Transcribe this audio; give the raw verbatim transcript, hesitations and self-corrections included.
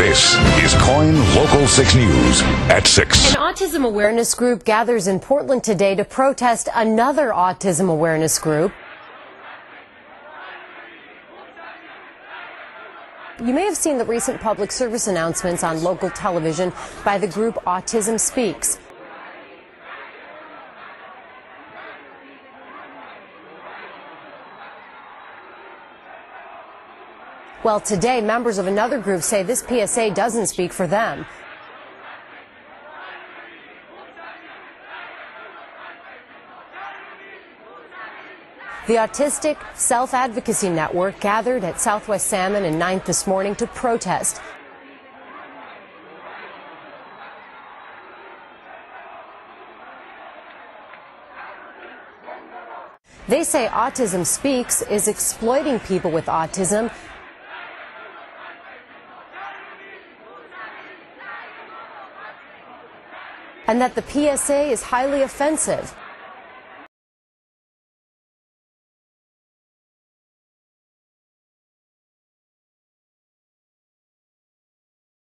This is Coin Local six News at six. An autism awareness group gathers in Portland today to protest another autism awareness group. You may have seen the recent public service announcements on local television by the group Autism Speaks. Well, today, members of another group say this P S A doesn't speak for them. The Autistic Self Advocacy Network gathered at Southwest Salmon and ninth this morning to protest. They say Autism Speaks is exploiting people with autism and that the P S A is highly offensive.